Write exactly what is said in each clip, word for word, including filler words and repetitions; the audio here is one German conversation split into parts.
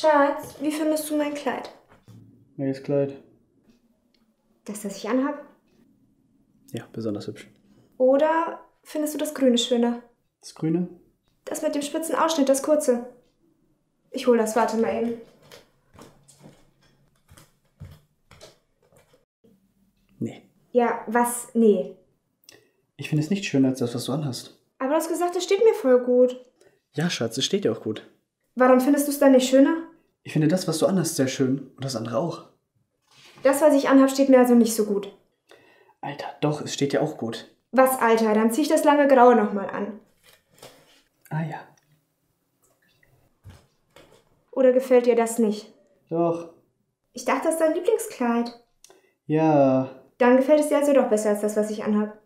Schatz, wie findest du mein Kleid? Welches Kleid? Das, das ich anhabe? Ja, besonders hübsch. Oder findest du das Grüne schöner? Das Grüne? Das mit dem spitzen Ausschnitt, das kurze. Ich hole das, warte mal eben. Nee. Ja, was? Nee. Ich finde es nicht schöner als das, was du anhast. Aber du hast gesagt, es steht mir voll gut. Ja, Schatz, es steht dir auch gut. Warum findest du es dann nicht schöner? Ich finde das, was du anhast, sehr schön. Und das andere auch. Das, was ich anhab, steht mir also nicht so gut. Alter, doch, es steht dir auch gut. Was, Alter? Dann zieh ich das lange Graue nochmal an. Ah ja. Oder gefällt dir das nicht? Doch. Ich dachte, das ist dein Lieblingskleid. Ja. Dann gefällt es dir also doch besser als das, was ich anhab.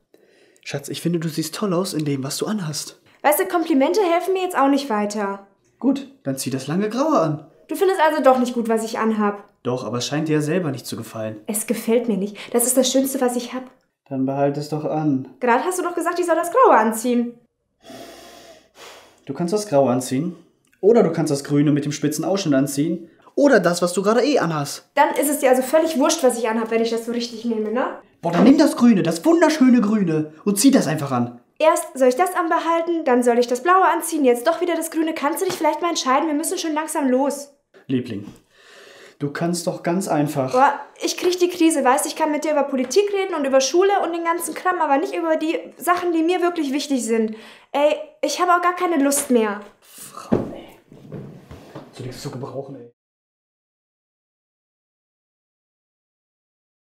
Schatz, ich finde, du siehst toll aus in dem, was du anhast. Weißt du, Komplimente helfen mir jetzt auch nicht weiter. Gut, dann zieh das lange Graue an. Du findest also doch nicht gut, was ich anhab. Doch, aber es scheint dir ja selber nicht zu gefallen. Es gefällt mir nicht. Das ist das Schönste, was ich hab. Dann behalte es doch an. Gerade hast du doch gesagt, ich soll das Graue anziehen. Du kannst das Graue anziehen. Oder du kannst das Grüne mit dem spitzen Ausschnitt anziehen. Oder das, was du gerade eh anhast. Dann ist es dir also völlig wurscht, was ich anhab, wenn ich das so richtig nehme, ne? Boah, dann nimm das Grüne, das wunderschöne Grüne. Und zieh das einfach an. Erst soll ich das anbehalten, dann soll ich das Blaue anziehen, jetzt doch wieder das Grüne. Kannst du dich vielleicht mal entscheiden? Wir müssen schon langsam los. Liebling, du kannst doch ganz einfach... Boah, ich krieg die Krise, weißt du? Ich kann mit dir über Politik reden und über Schule und den ganzen Kram, aber nicht über die Sachen, die mir wirklich wichtig sind. Ey, ich habe auch gar keine Lust mehr. Frau, ey. So nichts zu gebrauchen, ey.